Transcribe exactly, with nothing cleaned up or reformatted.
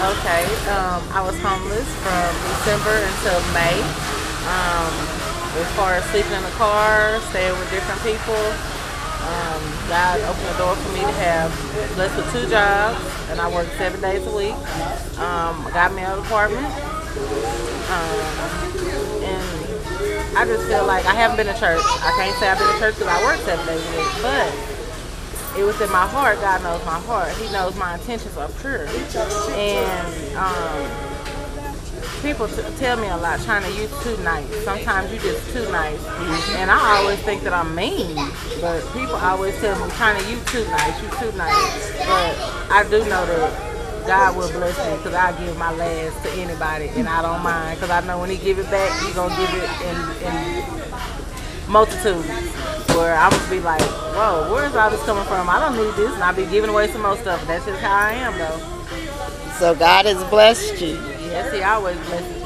Okay, um, I was homeless from December until May. Um, as far as sleeping in the car, staying with different people, um, God opened the door for me to have less than two jobs, and I worked seven days a week. Um, I got me an apartment, um, and I just feel like I haven't been to church. I can't say I've been to church because I work seven days a week, but it was in my heart. God knows my heart. He knows my intentions are pure. And um, people t tell me a lot, China, you too nice. Sometimes you just too nice. And I always think that I'm mean. But people always tell me, China, you too nice. You too nice. But I do know that God will bless me because I give my last to anybody. And I don't mind because I know when he give it back, he's going to give it in, in multitudes. Where I would be like, whoa, where's all this coming from? I don't need this, and I'll be giving away some more stuff. That's just how I am, though. So God has blessed you. Yes, he always blesses me.